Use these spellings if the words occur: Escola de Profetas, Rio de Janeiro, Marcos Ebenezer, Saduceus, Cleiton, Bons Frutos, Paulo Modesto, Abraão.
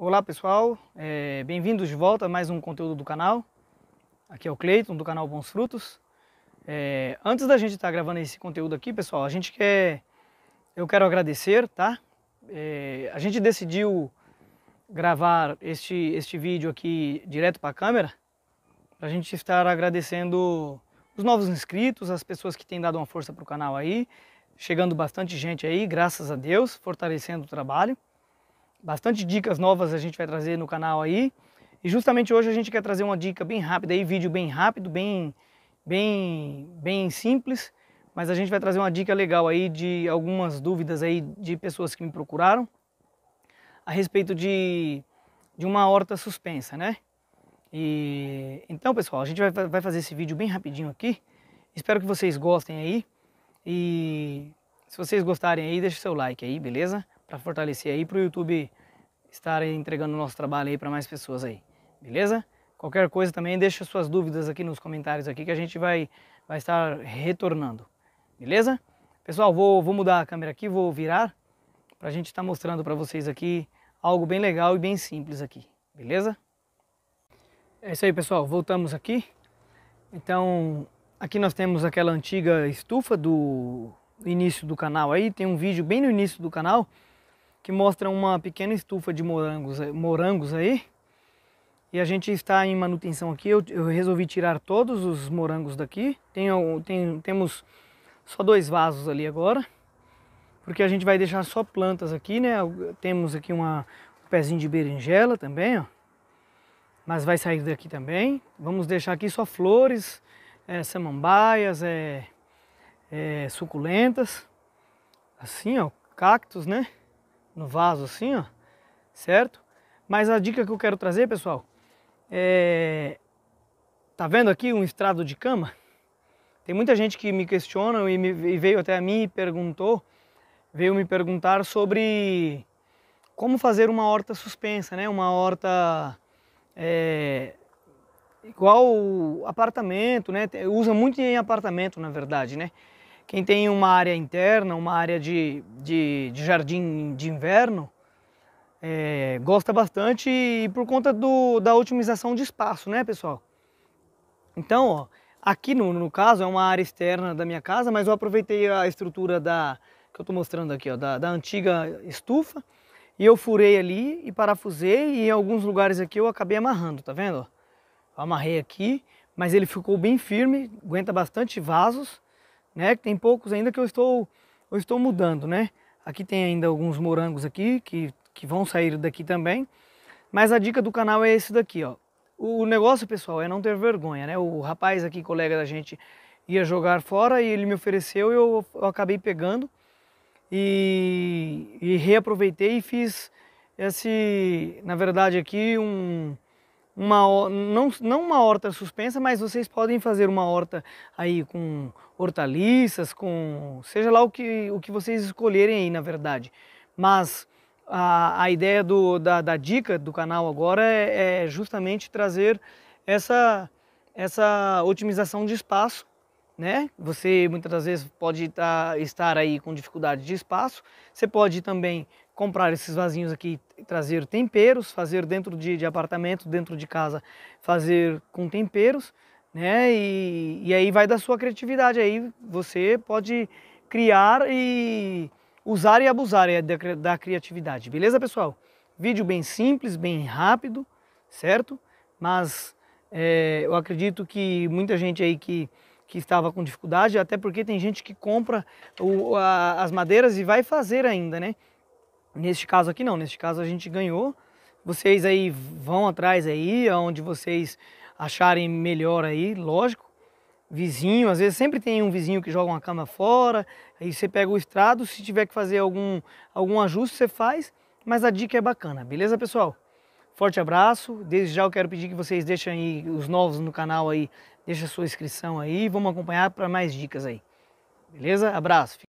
Olá pessoal, bem-vindos de volta a mais um conteúdo do canal. Aqui é o Cleiton do canal Bons Frutos. Antes da gente estar gravando esse conteúdo aqui, pessoal, eu quero agradecer, tá? A gente decidiu gravar este vídeo aqui direto para a câmera, para a gente estar agradecendo os novos inscritos, as pessoas que têm dado uma força para o canal aí, chegando bastante gente aí, graças a Deus, fortalecendo o trabalho. Bastante dicas novas a gente vai trazer no canal aí. E justamente hoje a gente quer trazer uma dica bem rápida aí, vídeo bem rápido, bem simples. Mas a gente vai trazer uma dica legal aí de algumas dúvidas aí de pessoas que me procuraram a respeito de uma horta suspensa, né? E então, pessoal, a gente vai fazer esse vídeo bem rapidinho aqui. Espero que vocês gostem aí. E se vocês gostarem aí, deixa o seu like aí, beleza? Para fortalecer aí, para o YouTube estar entregando o nosso trabalho aí para mais pessoas aí, beleza? Qualquer coisa também, deixa suas dúvidas aqui nos comentários aqui que a gente vai estar retornando, beleza? Pessoal, vou mudar a câmera aqui, vou virar, para a gente estar mostrando para vocês aqui algo bem legal e bem simples aqui, beleza? É isso aí, pessoal, voltamos aqui. Então, aqui nós temos aquela antiga estufa do início do canal aí, tem um vídeo bem no início do canal, que mostra uma pequena estufa de morangos aí, e a gente está em manutenção aqui. Eu resolvi tirar todos os morangos daqui. Temos só dois vasos ali agora, porque a gente vai deixar só plantas aqui, né? Temos aqui um pezinho de berinjela também, ó, mas vai sair daqui também. Vamos deixar aqui só flores, samambaias, suculentas, assim, ó, cactos, né? No vaso assim, ó, certo? Mas a dica que eu quero trazer, pessoal, tá vendo aqui um estrado de cama? Tem muita gente que me questiona e veio até a mim e veio me perguntar sobre como fazer uma horta suspensa, né? Uma horta igual apartamento, né? Usa muito em apartamento, na verdade, né? Quem tem uma área interna, uma área de jardim de inverno, gosta bastante e por conta da otimização de espaço, né, pessoal? Então, ó, aqui no caso é uma área externa da minha casa, mas eu aproveitei a estrutura que eu estou mostrando aqui, ó, da antiga estufa, e eu furei ali e parafusei, e em alguns lugares aqui eu acabei amarrando, tá vendo? Eu amarrei aqui, mas ele ficou bem firme, aguenta bastante vasos, né? Tem poucos ainda que eu estou mudando, né? Aqui tem ainda alguns morangos aqui que vão sair daqui também. Mas a dica do canal é esse daqui, ó. O negócio, pessoal, é não ter vergonha, né? O rapaz aqui, colega da gente, ia jogar fora e ele me ofereceu e eu acabei pegando. E reaproveitei e fiz esse, na verdade, aqui não uma horta suspensa, mas vocês podem fazer uma horta aí com hortaliças, com seja lá o que vocês escolherem aí, na verdade. Mas a ideia da dica do canal agora é justamente trazer essa otimização de espaço, né? Você muitas vezes pode estar aí com dificuldade de espaço, você pode também comprar esses vasinhos aqui, trazer temperos, fazer dentro de apartamento, dentro de casa, fazer com temperos, né? E aí vai da sua criatividade, aí você pode criar e usar e abusar da criatividade, beleza, pessoal? Vídeo bem simples, bem rápido, certo? Mas eu acredito que muita gente aí que estava com dificuldade, até porque tem gente que compra as madeiras e vai fazer ainda, né? Neste caso aqui não, neste caso a gente ganhou. Vocês aí vão atrás aí, onde vocês acharem melhor aí, lógico. Vizinho, às vezes sempre tem um vizinho que joga uma cama fora, aí você pega o estrado, se tiver que fazer algum ajuste você faz, mas a dica é bacana, beleza, pessoal? Forte abraço, desde já eu quero pedir que vocês deixem aí, os novos no canal aí, deixem a sua inscrição aí, vamos acompanhar para mais dicas aí, beleza? Abraço!